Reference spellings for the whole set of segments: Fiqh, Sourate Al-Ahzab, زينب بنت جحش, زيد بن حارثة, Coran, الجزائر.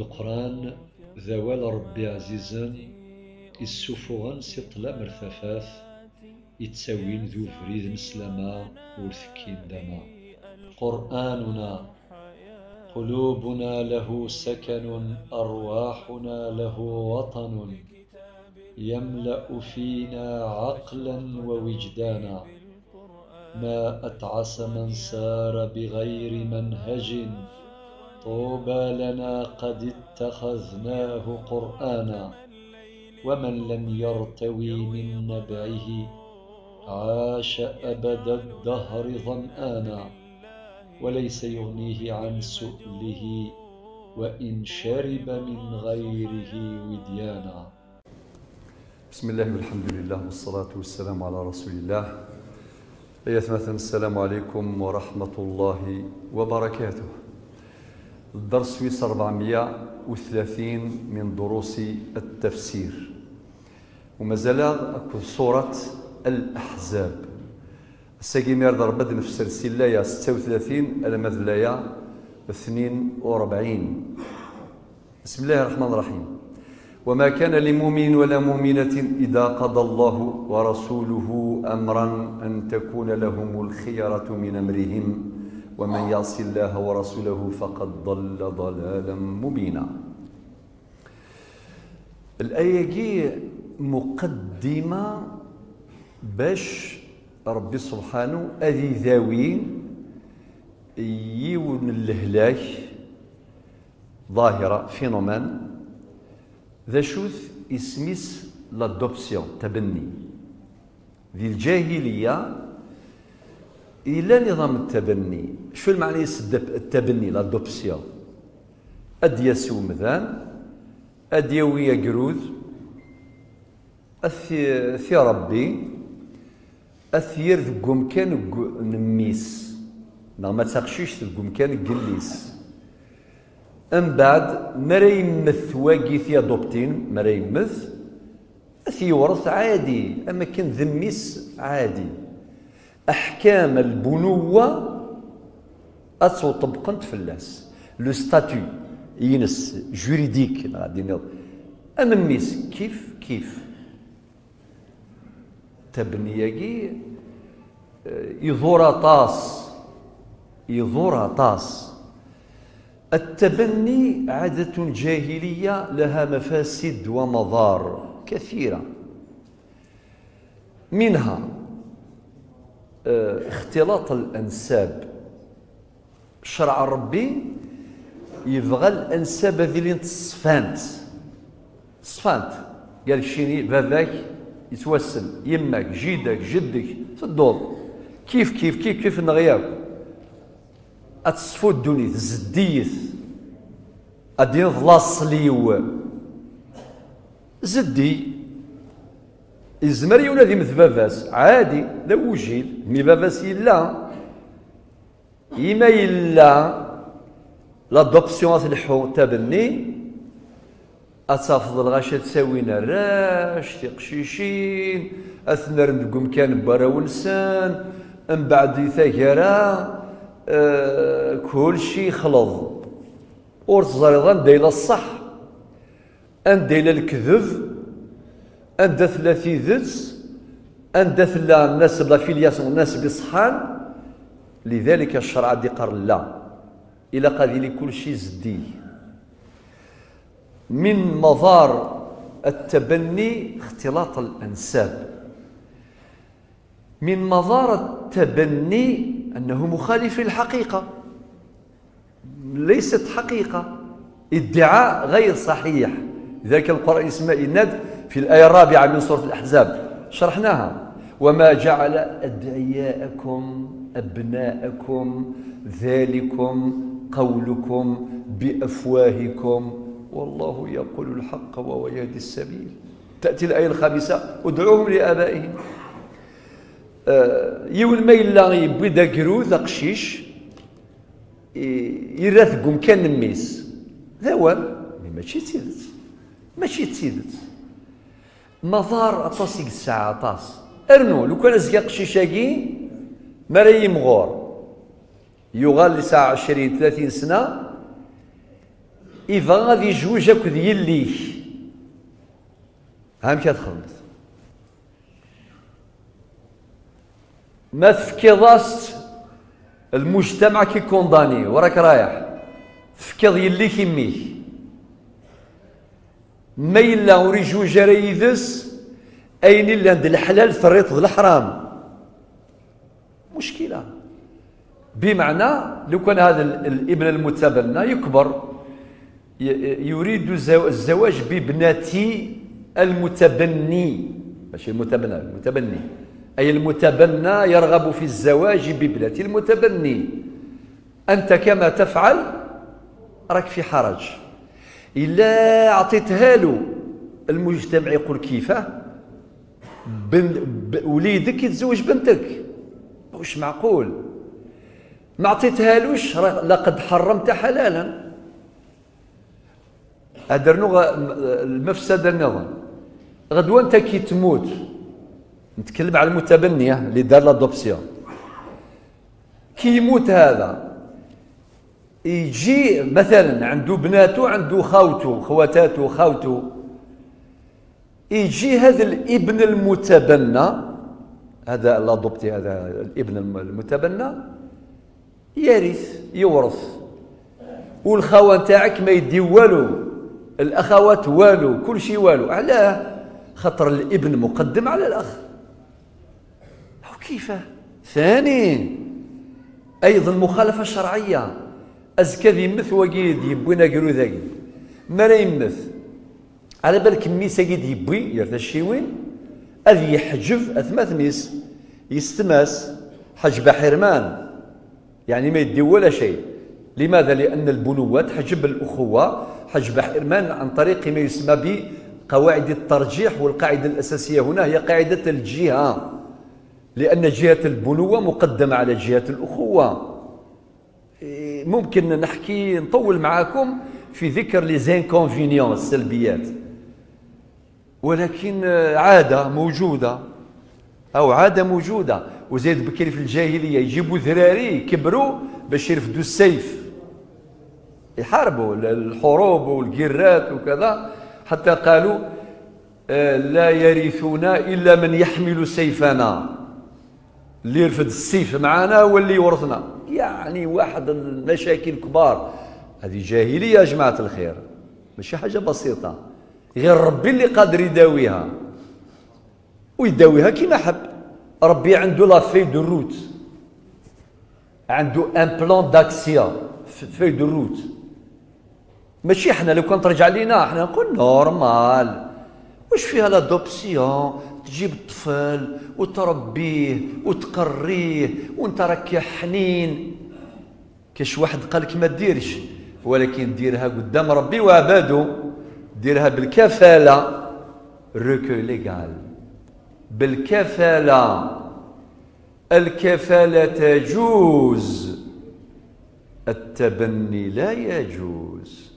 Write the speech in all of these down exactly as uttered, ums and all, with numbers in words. القرآن ذوال ربي عزيزا السفوغان سيطلا مرثفاث يتساوين ذو فريد مسلما ورثكين دما. قرآننا قلوبنا له سكن، أرواحنا له وطن، يملأ فينا عقلا ووجدانا. ما أتعس من سار بغير منهج، طوبى لنا قد اتخذناه قرآنا. ومن لم يرتوي من نبعه عاش أبد الدهر ظمآنا، وليس يغنيه عن سؤله وإن شرب من غيره وديانا. بسم الله والحمد لله والصلاة والسلام على رسول الله. أيها السلام عليكم ورحمة الله وبركاته. الدرس ويس أربعمائة وثلاثين من دروس التفسير، ومازال أكو سورة الأحزاب. الساقيمير ضربت في سلسلة يا ستة وثلاثين المذلة يا اثنين وأربعين. بسم الله الرحمن الرحيم. وما كان لمؤمن ولا مؤمنة إذا قضى الله ورسوله أمرا أن تكون لهم الخيرة من أمرهم، ومن يعص الله ورسوله فقد ضل ضلالا مبينا. الآية كي مقدمة باش ربي سبحانه أذي ذاوين يون الهلاك ظاهرة فينومان ذا شوث اسميس لادوبسيون تبني ذي الجاهلية إلى نظام التبني. شو المعنى التبني لادوبسيون؟ أدياسو مذان أديوية جروذ أثي في ربي أثير ذو قمكان نميس نعم ما تساقشيش ذو قمكان قليس. أم بعد مرا يمث واقي ثي أدوبتين مرا يمث أثي ورث عادي أما كان ذميس عادي. أحكام البنوة أتسو طبقا تفلاس لو ستاتيو ينس جوريديك غادي نوض أما ميس كيف كيف تبنياكي يضور طاس يضور طاس. التبني عادة جاهلية لها مفاسد ومضار كثيرة، منها اختلاط الأنساب. شرع ربي يبغى الأنساب ذي صفانت صفانت قال شيني باباك يتوسل يمك جيدك جدك في الدور كيف كيف كيف كيف نغياك اتصفو الدنيا زديث ادين ضلاص ليو زدي يزمر يولادي مثل باباس عادي لا وجيل مي باباس يلا يما يلا لادوبسيون تلحو تبني أتفضل غاشا تساوينا راش في قشيشين أثنر نقوم كان برا ونسان من بعد يثاكرا أه كل شيء خلض ورتزريضا ندايلا الصح ندايلا الكذب أندا ثلا في ذس أندا ثلا الناس بلا فيلياس والناس بصحان. لذلك الشرع دي قر لا إلا قادي كل شيء زدي. من مضار التبني اختلاط الأنساب. من مضار التبني أنه مخالف للحقيقة، ليست حقيقة، ادعاء غير صحيح. لذلك القرآن اسمه الند في الآية الرابعة من سورة الأحزاب شرحناها. وما جعل أدعياءكم أبناءكم ذلكم قولكم بأفواهكم والله يقول الحق وهو يهدي السبيل. تأتي الآية الخامسة ادعوهم لآبائهم. آه يول ما إلا يبغي دا كرو دا قشيش يراثقهم كان نميس ذا وال ماشي تيدت ماشي تيدت مضار أطاس ديك الساعة أطاس. أرنو لو كان أزكى قشيشاكي مريم غور يغال لساعة عشرين ثلاثين سنة إذا غادي يجوج أكد يليه هام كي تخلص ما تفكيضاش المجتمع كي كونداني وراك رايح تفكيض يلي كيميه ما إلا وري جوج راه يدس أين اللي عند الحلال فريط الحرام مشكلة بمعنى لو كان هذا الابن المتبع لنا يكبر يريد الزواج بابنتي المتبني ماشي المتبنى المتبني أي المتبنى يرغب في الزواج بابنتي المتبني أنت كما تفعل راك في حرج إلا أعطيتها له المجتمع يقول كيفاه وليدك يتزوج بنتك واش معقول ما عطيتهالوش لقد حرمت حلالا هدرنو المفسده النظام غدوه انت كي تموت نتكلم على المتبنيه اللي دار لادوبسيون كي يموت هذا يجي مثلا عنده بناته عنده خاوته خواتاته خاوته يجي هذا الابن المتبنى هذا لادوبتي هذا الابن المتبنى يرث يورث والخوه تاعك ما يديو والو الاخوات والو كل شيء والو علاه خطر الابن مقدم على الاخ وكيفه ثاني ايضا مخالفه شرعيه ازكى يمث وقيد يبوينا قالو ذاك ما لا يمث على بالك ميسا قيد يبوي يرث الشيوين اذ يحجب اثماث ميس يستماس حجب حرمان يعني ما يدي ولا شيء لماذا؟ لأن البنوة حجب الأخوة حجب حرمان عن طريق ما يسمى بقواعد الترجيح والقاعدة الأساسية هنا هي قاعدة الجهة لأن جهة البنوة مقدمة على جهة الأخوة ممكن نحكي نطول معاكم في ذكر لي زانكونفينيونس السلبيات ولكن عادة موجودة أو عادة موجودة وزيد بكري في الجاهليه يجيبوا ذراري كبروا باش يرفدوا السيف يحاربوا الحروب والقرات وكذا حتى قالوا لا يرثنا الا من يحمل سيفنا اللي يرفد السيف معنا واللي يورثنا يعني واحد المشاكل كبار هذه جاهليه يا جماعه الخير ماشي حاجه بسيطه غير ربي اللي قادر يداويها ويداويها كما حب ربي عنده لا في دو روت عنده ان بلان داكسيون في دو روت ماشي حنا لو كان ترجع لينا حنا نقول نورمال واش فيها لادوبسيون تجيب الطفل وتربيه وتقريه وانت راك حنين كاش واحد قالك ما ديرش ولكن ديرها قدام ربي وعباده ديرها بالكفاله ريكو ليغال بالكفالة الكفالة تجوز التبني لا يجوز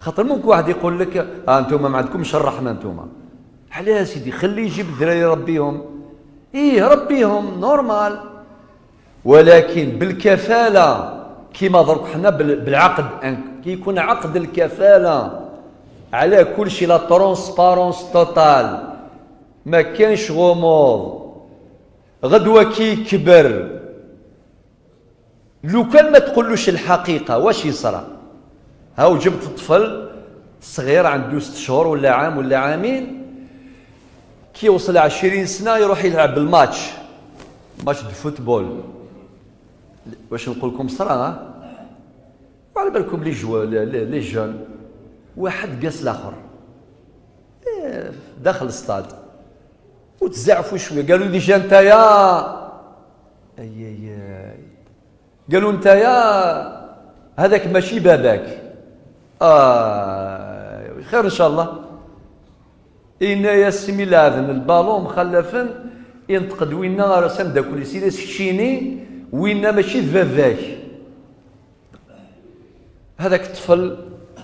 خاطر ممكن واحد يقول لك ها انتم ما عندكمش الرحمة انتم علاه سيدي خليه يجيب الذراري ربيهم ايه ربيهم نورمال ولكن بالكفالة كيما درك حنا بالعقد كي يكون عقد الكفالة على كل شيء لا ترونسبارونس توتال ما كانش غموض غدوه كي كبر لو كان ما تقولوش الحقيقه واش يصرى هاو جبت الطفل صغير عنده ست شهور ولا عام ولا عامين كي يوصل عشرين سنه يروح يلعب بالماتش ماتش دو فوتبول واش نقول لكم صرا وعلى بالكم لي جوا لي جون واحد قاس الاخر داخل الستاد وتزعفوا شويه قالوا ديجا نتايا اي اي قالوا نتايا هذاك ماشي باباك اه خير ان شاء الله انا يا سمي لاذن البالون مخلفن ينتقد وينا راسم داك اللي سيري سكشيني وينا ماشي باباك هذاك الطفل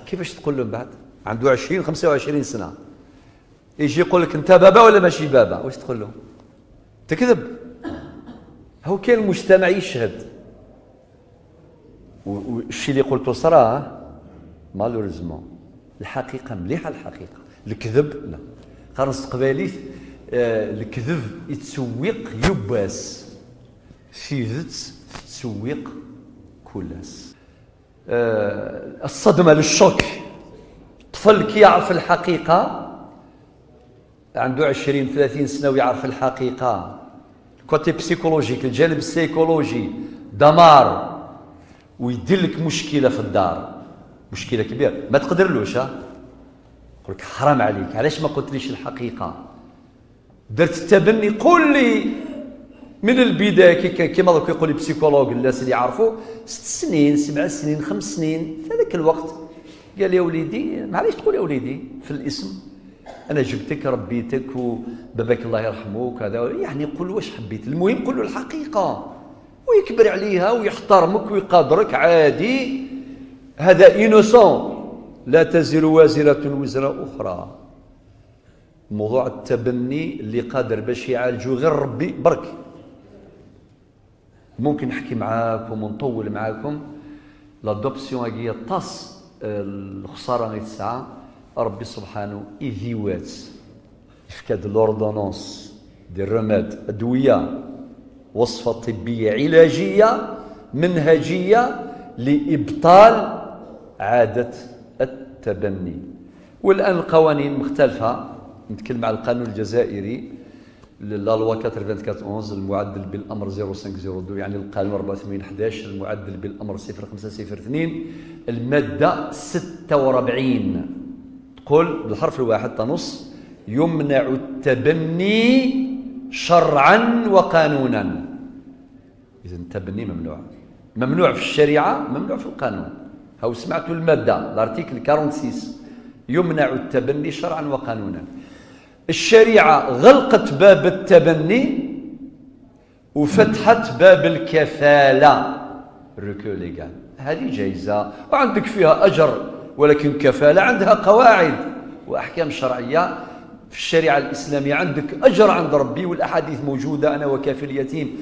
كيفاش تقول له من بعد عنده عشرين خمسة وعشرين سنه يجي يقول لك انت بابا ولا ماشي بابا واش تقول له تكذب هو كاين المجتمع يشهد والشيء اللي قلته صرا مالوريزمون الحقيقه مليحه. الحقيقه الكذب لا، قرن استقبالي الكذب يتسوق يباس، سيدت تسوق كلاس. الصدمه للشوك، الطفل كي يعرف الحقيقه عنده عشرين ثلاثين سنه ويعرف الحقيقه، الكوتي بسيكولوجيك الجانب السيكولوجي دمار، ويديلك مشكله في الدار، مشكله كبيره ما تقدرلوش. ها يقول لك حرام عليك علاش ما قلتليش الحقيقه، درت التبني، قول لي من البدايه كيما دوك يقول لي بسيكولوج الناس اللي يعرفوا ست سنين سبع سنين خمس سنين في هذاك الوقت. قال يا وليدي معليش تقول يا وليدي في الاسم، انا جبتك ربيتك وباباك الله يرحمه هذا، يعني قول واش حبيت، المهم قول له الحقيقه ويكبر عليها ويحترمك ويقدرك عادي. هذا انوسون، لا تزر وازره وزر اخرى. موضوع التبني اللي قادر باش يعالجو غير ربي برك. ممكن نحكي معاكم ونطول معاكم. لادوبسيون هي طاس الخساره غير الساعه، ربي سبحانه يذيوات يفكاد لوردونونس دي رماد، ادويه وصفه طبيه علاجيه منهجيه لابطال عاده التبني. والان القوانين مختلفه، نتكلم على القانون الجزائري لا لوا أربعة وثمانين أحد عشر المعدل بالامر خمسة صفر اثنين، يعني القانون أربعة وثمانين أحد عشر المعدل بالامر خمسة صفر اثنين، الماده ستة وأربعين تقول بالحرف الواحد تنص يمنع التبني شرعا وقانونا. اذا التبني ممنوع، ممنوع في الشريعه ممنوع في القانون. هاو سمعتوا الماده لارتيكل ستة وأربعين، يمنع التبني شرعا وقانونا. الشريعة غلقت باب التبني وفتحت باب الكفالة، ركو ليغال، هذه جايزة وعندك فيها أجر، ولكن كفالة عندها قواعد وأحكام شرعية. في الشريعة الإسلامية عندك أجر عند ربي، والأحاديث موجودة، أنا وكافل اليتيم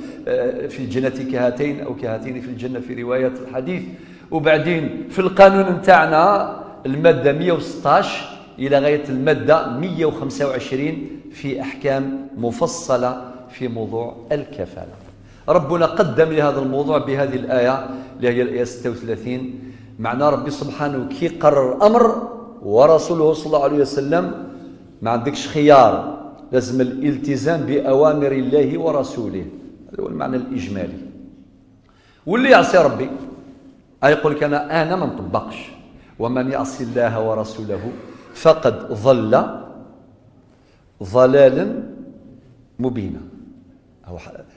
في الجنة كهاتين أو كهاتين في الجنة في رواية الحديث. وبعدين في القانون نتاعنا المادة مئة وستة عشر إلى غاية المادة مئة وخمسة وعشرين في أحكام مفصلة في موضوع الكفالة. ربنا قدم لهذا الموضوع بهذه الآية اللي هي الآية ستة وثلاثين. معناه ربي سبحانه كي قرر أمر ورسوله صلى الله عليه وسلم ما عندكش خيار، لازم الالتزام بأوامر الله ورسوله، هذا هو المعنى الإجمالي. واللي يعصي ربي يقول لك أنا أنا ما نطبقش، ومن يعصي الله ورسوله فقد ظل ضلالا مبينا.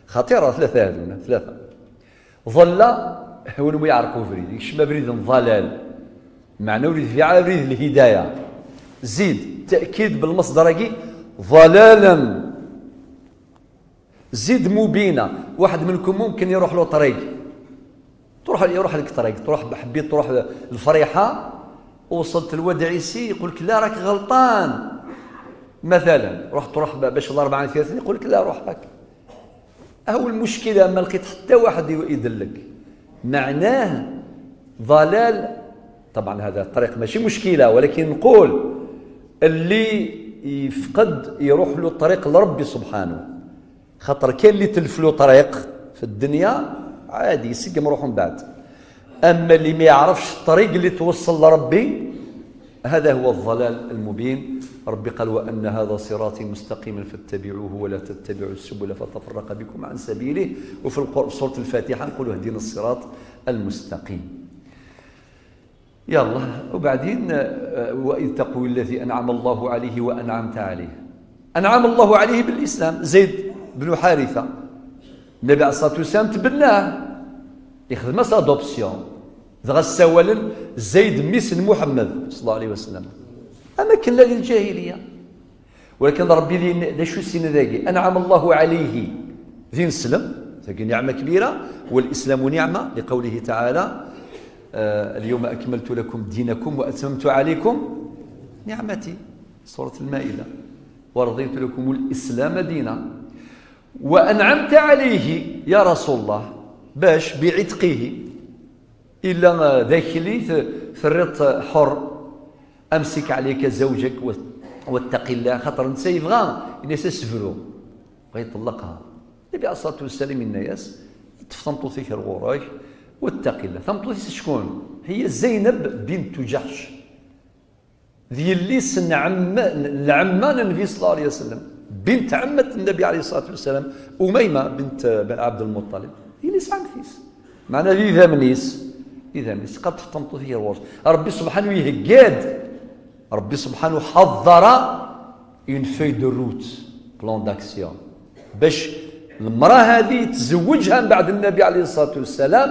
خطيره ثلاثه هذونا ثلاثه. ظل هو يعرفوا فريد، شما فريد ضلال معناه فريد في فريد الهدايه. زيد تاكيد بالمصدر كي ضلالا، زيد مبينا. واحد منكم ممكن يروح له طريق، تروح يروح لك طريق، تروح بحبيت تروح الفريحه، وصلت الودعيسي يقول لك لا راك غلطان مثلا، رحت روح باش ضرب عن ثلاثين يقول لك لا روح هاك. هو المشكله ما لقيت حتى واحد يدلك، معناه ضلال. طبعا هذا الطريق ماشي مشكله، ولكن نقول اللي يفقد يروح له الطريق لربي سبحانه، خاطر كاين اللي تلف له طريق في الدنيا عادي يسقم روحه من بعد. أما اللي ما يعرفش الطريق اللي توصل لربي هذا هو الضلال المبين. ربي قال وأن هذا صراطي مستقيما فاتبعوه ولا تتبعوا السبل فتفرق بكم عن سبيله. وفي سورة الفاتحة نقولوا اهدنا الصراط المستقيم. يلا وبعدين وإذ تقول الذي أنعم الله عليه وأنعمت عليه، أنعم الله عليه بالإسلام. زيد بن حارثة النبي عليه الصلاة والسلام تبناه، يخدم ماس لادوبسيون ذا سوالا زيد ميسن محمد صلى الله عليه وسلم. اما كان للجاهليه، ولكن ربي لي شو سين ذاكي انعم الله عليه ذي نسلم، ذاك نعمه كبيره، والاسلام نعمه لقوله تعالى آه اليوم اكملت لكم دينكم واتممت عليكم نعمتي، سوره المائده، ورضيت لكم الاسلام دينا. وانعمت عليه يا رسول الله باش بعتقه، الا ذاك اللي في الريط حر، امسك عليك زوجك واتق الله، خاطر نسا يبغى الناس يسفلوا بغى يطلقها. النبي عليه الصلاه والسلام الناس تفطنطو فيك الغراش واتق الله. ثمطوث شكون هي؟ زينب بنت جحش، ذي اللي سن عم العمان النبي صلى الله عليه وسلم، بنت عمة النبي عليه الصلاه والسلام اميمه بنت عبد المطلب، هي اللي سعم فيس معنا في ذامنيس. إذا مس قد تفطنطو فيه الورش. ربي سبحانه يهقاد، ربي سبحانه حضر اون فوي دو روت بلان داكسيون باش المراه هذه تزوجها من بعد النبي عليه الصلاه والسلام.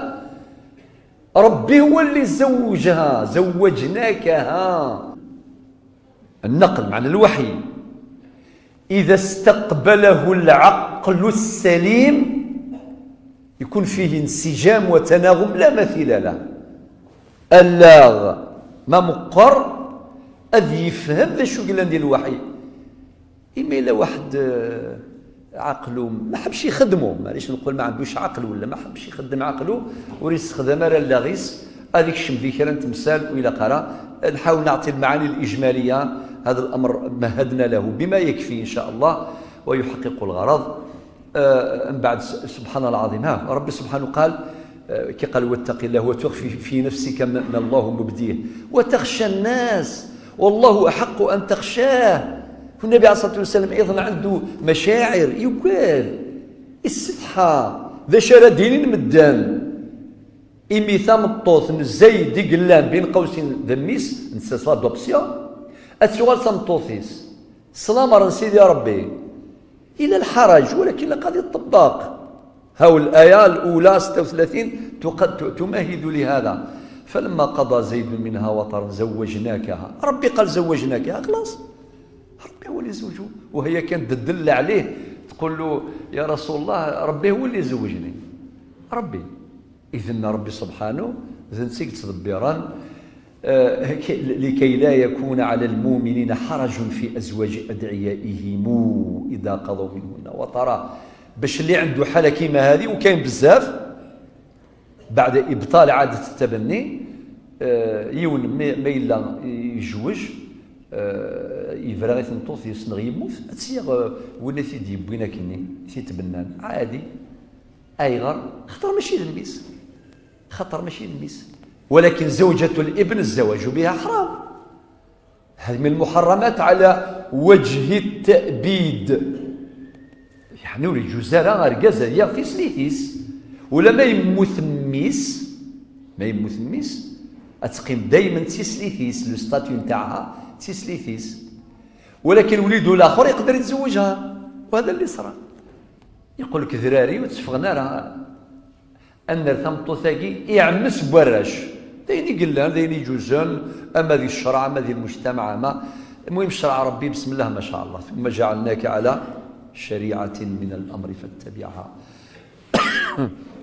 ربي هو اللي زوجها، زوجناكها، النقل معنى الوحي. اذا استقبله العقل السليم يكون فيه انسجام وتناغم لا مثيل له. اللاغ ما مقر اذ يفهم ذا شو قلنا ندير الوحي. اما الا واحد عقله ما حبش يخدمه، معليش نقول ما عندوش عقل ولا ما حبش يخدم عقله ويستخدم راه اللاغيس، هذيك الشمذيكره تمثال والى قرا. نحاول نعطي المعاني الاجماليه، هذا الامر مهدنا له بما يكفي ان شاء الله ويحقق الغرض. من بعد سبحان العظيم، ها ربي سبحانه قال كي قال واتق الله وتخفي في نفسك ما الله مبديه وتخشى الناس والله احق ان تخشاه. والنبي عليه الصلاه والسلام ايضا عنده مشاعر يقال السفحه ذا شارى دينين مدان إمي ثام الطوث نزاي ديك اللام بين قوسين ذميس نسى صلاه دوبسيون السؤال ثام الطوثيس السلام على سيدي ربي الى الحرج، ولكن قد يطبق. هاو الايه الاولى ستة وثلاثين تقد تمهد لهذا. فلما قضى زيد منها وطرا زوجناكها، ربي قال زوجناكها خلاص، ربي هو اللي زوجو. وهي كانت تدل عليه تقول له يا رسول الله ربي هو اللي زوجني ربي. إذن ربي سبحانه إذن سيك تدبيرا آه لكي لا يكون على المؤمنين حرج في أزواج أدعيائهم إذا قضوا منهن وطرا. باش اللي عنده حالة كيما هذه وكاين بزاف بعد إبطال عادة التبني آه يون ما إلا يجوج يفرغ يتنطوط يسنغ يموت تسيغ ولا تيدي بوينا كني تيتبنان عادي ايغر، خطر ماشي للميس، خطر ماشي للميس. ولكن زوجة الابن الزواج بها حرام، هذه من المحرمات على وجه التأبيد. يعني ولي جزارة ركازة هي فيس ليفيس ولا ما يموت ميس، ما يموت ميس تقيم دائما تيس ليفيس لو ستاتيو نتاعها تيس ليفيس، ولكن وليده الاخر يقدر يتزوجها. وهذا اللي صرا يقول لك ذراري وتسفغنا راه ان ثمطو ثاكي يعمس براش داين قلان داين يجوزان، اما ذي الشرع اما ذي المجتمع اما المهم شرع ربي بسم الله ما شاء الله. ثم جعلناك على شريعه من الامر فاتبعها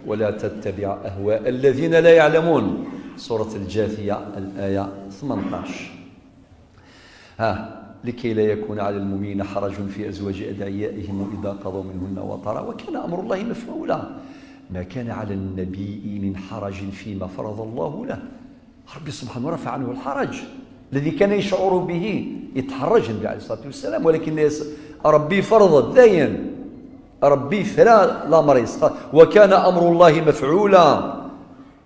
ولا تتبع اهواء الذين لا يعلمون. سوره الجاثيه الايه ثمانية عشر. ها لكي لا يكون على المؤمنين حرج في أزواج أدعيائهم إذا قضوا منهن وطرا وكان أمر الله مفعولا. ما كان على النبي من حرج فيما فرض الله له، ربي سبحانه رفع عنه الحرج الذي كان يشعر به، يتحرج النبي عليه الصلاة والسلام، ولكن ربي فرض داين ربي فلا لا مريض وكان أمر الله مفعولا.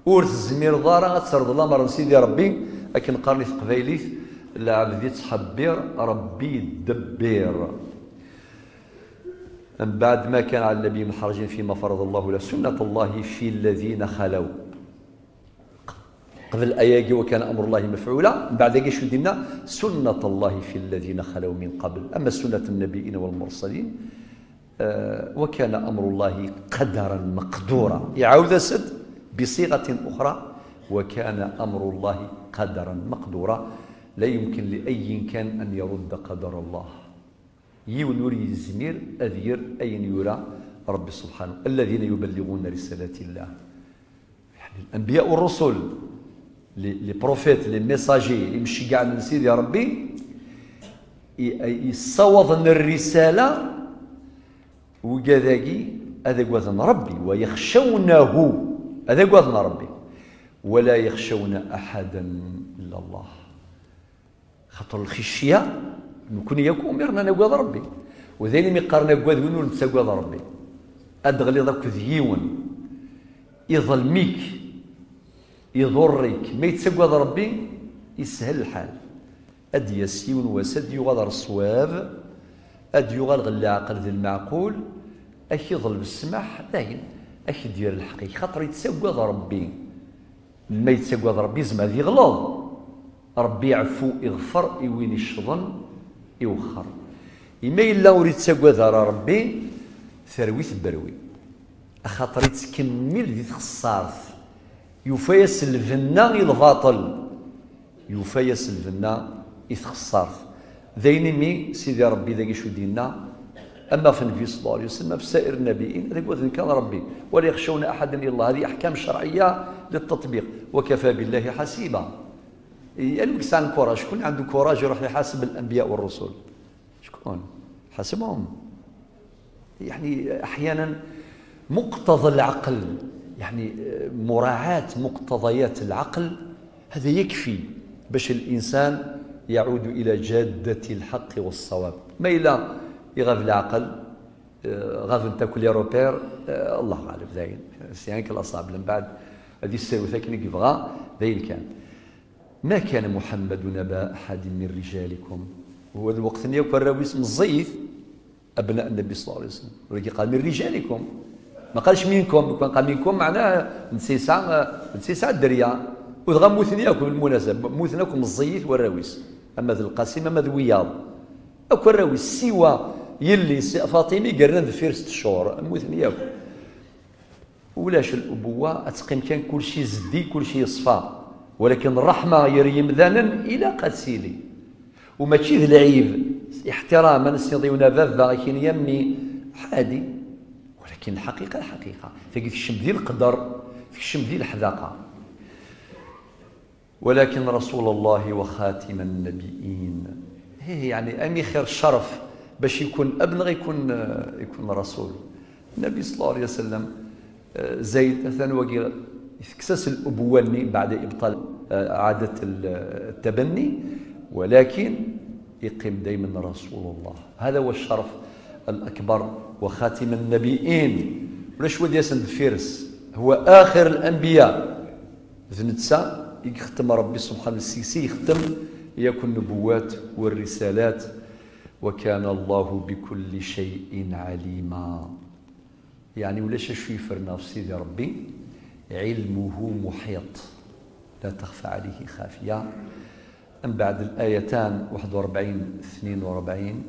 ورث الزمير ضارة ترض لا مرض سيدي ربي لكن قارني في قبايليث العبد تحبير ربي دبير. من بعد ما كان على النبي من حرج فيما فرض الله له، سنة الله في الذين خلوا قبل اياكي وكان امر الله مفعولا. من بعد شو دينا سنة الله في الذين خلوا من قبل، اما سنة النبيين والمرسلين آه وكان امر الله قدرا مقدورا. يعود سد بصيغة اخرى وكان امر الله قدرا مقدورا. لا يمكن لأي كان أن يرد قدر الله. يولي الزمير أذير أين يرى ربي سبحانه الذين يبلغون رسالات الله. يعني الأنبياء والرسل لي بروفيت لي ميساجي يمشي كاع للسيد يا ربي يصوض من الرسالة وكذاكي هذا كواذن ربي ويخشونه هذا كواذن ربي ولا يخشون أحدا إلا الله. خطر الخشية نكون ياك أمرنا نقاد ربي وذين مقارنا قاد منو ننسى قاد ربي أدغلي ذاك ذيون يظلميك يضرك ما يتسى قاد ربي يسهل الحال أد يسيون وسد يغادر الصواب أد يغالغ العقل ذي المعقول أكي يظلم السماح لاين أكي دير الحقي خاطر يتسى قاد ربي ما يتسى قاد ربي زعما ذي غلط ربي يعفو يغفر يوين الشظن يوخر إما إلا وريد تاكواد ربي ثرويت البروي أخاطر يتكمل ذي تخسارت يوفايس الفنا الباطل يوفايس الفنا يتخسارت ذاين مي سيدي ربي ذاك شو دينا أما في النبي صلى الله عليه وسلم في سائر النبيين هذاك كان ربي ولا يخشون أحدا إلا الله. هذه أحكام شرعية للتطبيق وكفى بالله حسيبا. يالوك سان كوراج، شكون عنده كوراج يروح يحاسب الانبياء والرسل؟ شكون؟ حاسبهم. يعني احيانا مقتضى العقل، يعني مراعاة مقتضيات العقل هذا يكفي باش الانسان يعود الى جادة الحق والصواب. ما الا يغاف العقل غاف انت كل روبير الله غالب داين، سيانك الاصعب من بعد هذه السيروثه كي يبغى داين كان. ما كان محمد نبا أحد من رجالكم، هو الوقت اللي يقرأ اسم الزيث أبناء النبي صلى الله عليه وسلم، ولكن قال من رجالكم، ما قالش منكم، كان قال منكم معناه نسيسع نسيسع الدرية، ودغا موثنياكم بالمناسبة، موثناكم الزيث والراويس، أما ذو القاسم أما ذو وياض، أكو الراويس سوى يلي فاطمي قرنا ذفير ست شهور، موثنياكم. ولاش الأبوة أتقيم كان كل شيء زدي، كل شيء يصفى. ولكن الرحمه يريم ذانا الى قتيلي وماشي ذي العيب احتراما نسيضيونا بابا كين يمي حادي، ولكن الحقيقه الحقيقه فكي الشم ذي القدر فكي الشم ذي الحذاقه. ولكن رسول الله وخاتم النبيين، هي يعني امي خير الشرف باش يكون ابن غيكون يكون رسول النبي صلى الله عليه وسلم. زيد مثلا وكي يتكسس الأبوة بعد إبطال عادة التبني، ولكن يقيم دائما رسول الله. هذا هو الشرف الأكبر وخاتم النبيين. ولاش ولد ياسن فيرس هو آخر الأنبياء ذنتسا يختم ربي سبحانه السيسي يختم يكون النبوات والرسالات. وكان الله بكل شيء عليما، يعني ولاش شو يفرنا في سيدي ربي علمه محيط لا تخفى عليه خافية. أم بعد الآيتان واحد وأربعين اثنين وأربعين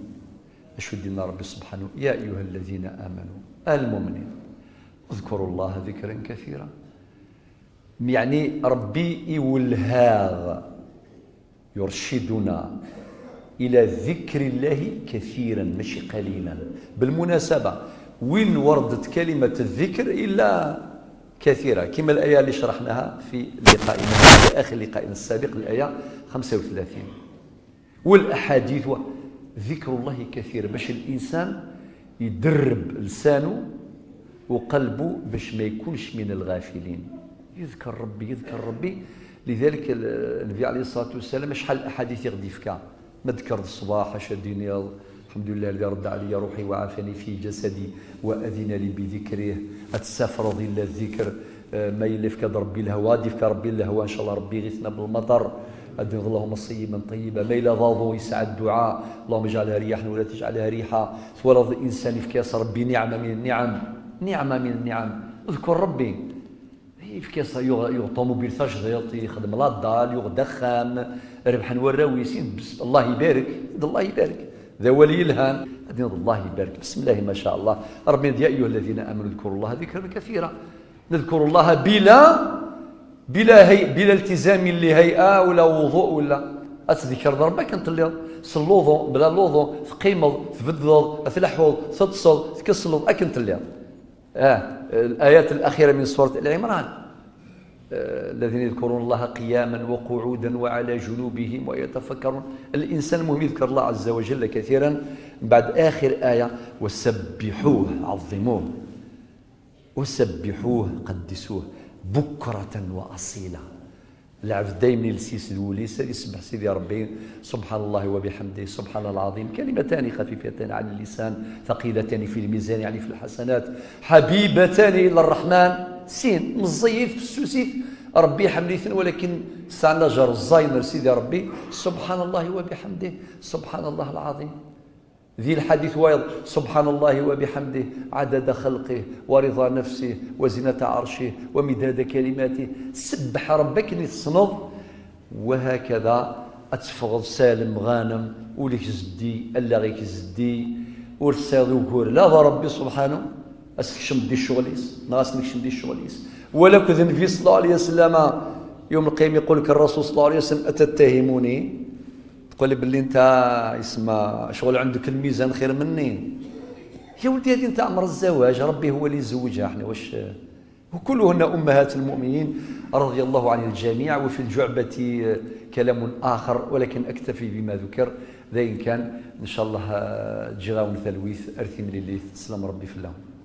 أشهد ربي سبحانه يا أيها الذين آمنوا المؤمنين اذكروا الله ذكرا كثيرا، يعني ربي يولهاغ يرشدنا إلى ذكر الله كثيرا مش قليلا. بالمناسبة وين وردت كلمة الذكر إلا كثيرة كما الآية اللي شرحناها في لقائنا في آخر لقائنا السابق الآية خمسة وثلاثين، والأحاديث ذكر الله كثير باش الإنسان يدرب لسانه وقلبه باش ما يكونش من الغافلين، يذكر ربي يذكر ربي. لذلك النبي عليه الصلاة والسلام شحال أحاديث يغدي فكا ما ذكر الصباح اش ديني الحمد لله الذي رد علي روحي وعافاني في جسدي وأذن لي بذكره أتسافر ظل الذكر ما يلفك ربي الهوى ديفك ربي الهوى إن شاء الله ربي يغيثنا بالمطر أدن اللهم صيما طيبا ما إلا ضاضوا يسعى الدعاء اللهم اجعلها رياحا ولا تجعلها ريحا ثورض الإنسان يفكاس ربي نعمة من النعم نعمة من النعم. اذكر ربي يفكاس يغطموبيل ثاش ضياطي يخدم لا الدار يغدخان ربحا والراويسين الله يبارك الله يبارك ذا ولي الهان الله يبارك بسم الله ما شاء الله. ربنا يا ايها الذين امنوا اذكروا الله ذكرا كثيرا، نذكر الله بلا بلا هي بلا التزام لهيئه ولا وضوء ولا اتذكر ربك انت اللي صلوضو بلا لوضو تقيمض تبدض تلحوض تتصل تكسلض اك انت اللي اه الايات الاخيره من سوره ال عمران الذين يذكرون الله قياما وقعودا وعلى جنوبهم ويتفكرون. الانسان المهم يذكر الله عز وجل كثيرا. بعد اخر ايه وسبحوه عظموه وسبحوه قدسوه بكرة وأصيلا. العبد دايما السيس الوليس يسمع سيدي ربي سبحان الله وبحمده سبحان العظيم، كلمتان خفيفتان على اللسان ثقيلتان في الميزان يعني في الحسنات، حبيبتان إلى الرحمن. سين مزيف في السوسيف ربي حمليثن، ولكن سعنا جار الزاينر سيدي ربي سبحان الله وبحمده سبحان الله العظيم. ذي الحديث وايض سبحان الله وبحمده عدد خلقه ورضا نفسه وزنة عرشه ومداد كلماته. سبح ربك نتصنض، وهكذا أتفغض سالم غانم ولك زدي ألا غيك زدي ورساضي وكور لا ذا ربي سبحانه أسكشم دي الشغليس ناس نكشم دي الشغليس. ولا كذن في صلى الله عليه وسلم يوم القيامة يقول لك الرسول صلى الله عليه وسلم أتتهموني؟ تقول لي باللي انت يسمى شغل عندك الميزان خير مني. يا ولدي هذه انت عمر الزواج، ربي هو اللي زوجها، احنا واش وكلهن امهات المؤمنين رضي الله عن الجميع. وفي الجعبه كلام اخر ولكن اكتفي بما ذكر. ذا ان كان ان شاء الله تجي غاون ثلويث ارثي من الليث. سلام ربي في الله.